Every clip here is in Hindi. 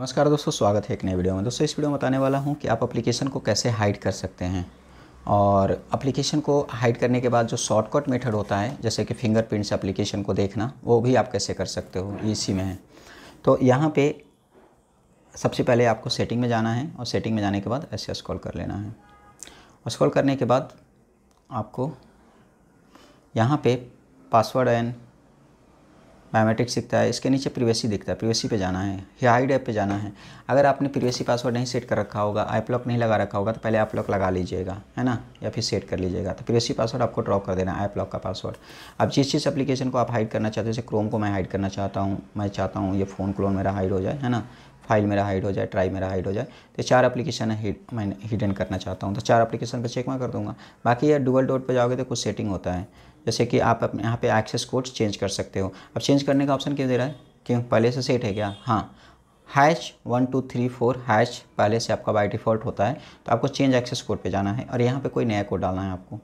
नमस्कार दोस्तों, स्वागत है एक नए वीडियो में। दोस्तों इस वीडियो में बताने वाला हूं कि आप एप्लीकेशन को कैसे हाइड कर सकते हैं, और एप्लीकेशन को हाइड करने के बाद जो शॉर्टकट मेथड होता है जैसे कि फिंगरप्रिंट से एप्लीकेशन को देखना, वो भी आप कैसे कर सकते हो, इसी में है। तो यहां पे सबसे पहले आपको सेटिंग में जाना है, और सेटिंग में जाने के बाद ऐसे स्क्रॉल कर लेना है, और स्क्रॉल करने के बाद आपको यहाँ पर पासवर्ड एंड बायोमेट्रिक्स दिखता है, इसके नीचे प्राइवेसी दिखता है, प्राइवेसी पे जाना है, हाइड ऐप पे जाना है। अगर आपने प्राइवेसी पासवर्ड नहीं सेट कर रखा होगा, आई लॉक नहीं लगा रखा होगा, तो पहले आप लॉक लगा लीजिएगा, है ना, या फिर सेट कर लीजिएगा। तो प्राइवेसी पासवर्ड आपको ड्रॉप कर देना है, आई लॉक का पासवर्ड। अब जिस एप्लीकेशन को आप हाइड करना चाहते हो, जैसे क्रोम को मैं हाइड करना चाहता हूँ, मैं चाहता हूँ ये फ़ोन क्लोन मेरा हाइड हो जाए, है ना, फाइल मेरा हाइड हो जाए, ट्राई मेरा हाइड हो जाए, तो चार एप्लीकेशन मैं हिडन करना चाहता हूँ, तो चार एप्लीकेशन पर चेक मैं कर दूँगा। बाकी ये डुअल डॉट पर जाओगे तो कुछ सेटिंग होता है, जैसे कि आप अपने यहाँ पे एक्सेस कोड चेंज कर सकते हो। अब चेंज करने का ऑप्शन क्यों दे रहा है, क्यों पहले से सेट है क्या? हाँ, #1234 हैश पहले से आपका बाय डिफ़ॉल्ट होता है, तो आपको चेंज एक्सेस कोड पे जाना है और यहाँ पे कोई नया कोड डालना है आपको,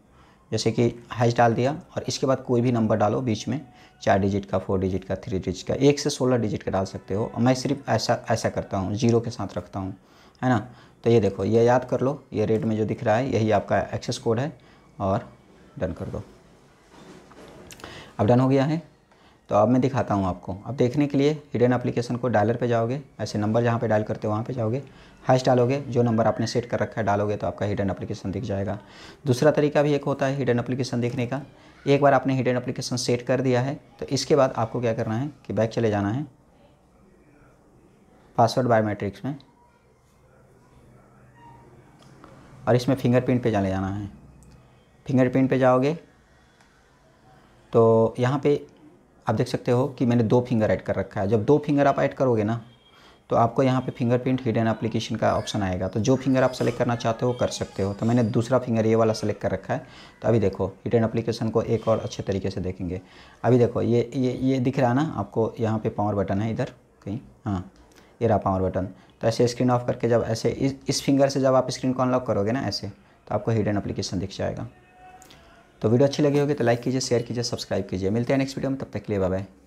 जैसे कि हैश डाल दिया, और इसके बाद कोई भी नंबर डालो बीच में, 4 डिजिट का, 4 डिजिट का, 3 डिजिट का, 1 से 16 डिजिट का डाल सकते हो। मैं सिर्फ ऐसा करता हूँ, 0 के साथ रखता हूँ, है ना। तो ये देखो, ये याद कर लो, ये रेड में जो दिख रहा है यही आपका एक्सेस कोड है, और डन कर दो। अब डन हो गया है। तो अब मैं दिखाता हूँ आपको। अब देखने के लिए हिडन एप्लीकेशन को डायलर पे जाओगे, ऐसे नंबर जहाँ पे डायल करते हो वहाँ पे जाओगे, हैश डालोगे, जो नंबर आपने सेट कर रखा है डालोगे, तो आपका हिडन एप्लीकेशन दिख जाएगा। दूसरा तरीका भी एक होता है हिडन एप्लीकेशन देखने का। एक बार आपने हिडन एप्लीकेशन सेट कर दिया है, तो इसके बाद आपको क्या करना है कि बैक चले जाना है पासवर्ड बायोमेट्रिक्स में, और इसमें फिंगरप्रिंट पे चले जाना है। फिंगरप्रिंट पे जाओगे तो यहाँ पे आप देख सकते हो कि मैंने 2 फिंगर ऐड कर रखा है। जब 2 फिंगर आप ऐड करोगे ना, तो आपको यहाँ पे फिंगरप्रिंट हिडन एप्लीकेशन का ऑप्शन आएगा, तो जो फिंगर आप सेलेक्ट करना चाहते हो कर सकते हो। तो मैंने दूसरा फिंगर ये वाला सेलेक्ट कर रखा है। तो अभी देखो हिडन एप्लीकेशन को एक और अच्छे तरीके से देखेंगे। अभी देखो ये दिख रहा है ना आपको, यहाँ पर पावर बटन है इधर कहीं, हाँ ये रहा पावर बटन। तो ऐसे स्क्रीन ऑफ करके जब ऐसे इस फिंगर से जब आप स्क्रीन को अनलॉक करोगे ना ऐसे, तो आपको हिडन एप्लीकेशन दिख जाएगा। तो वीडियो अच्छी लगी होगी तो लाइक कीजिए, शेयर कीजिए, सब्सक्राइब कीजिए। मिलते हैं नेक्स्ट वीडियो में, तब तक के लिए बाय बाय।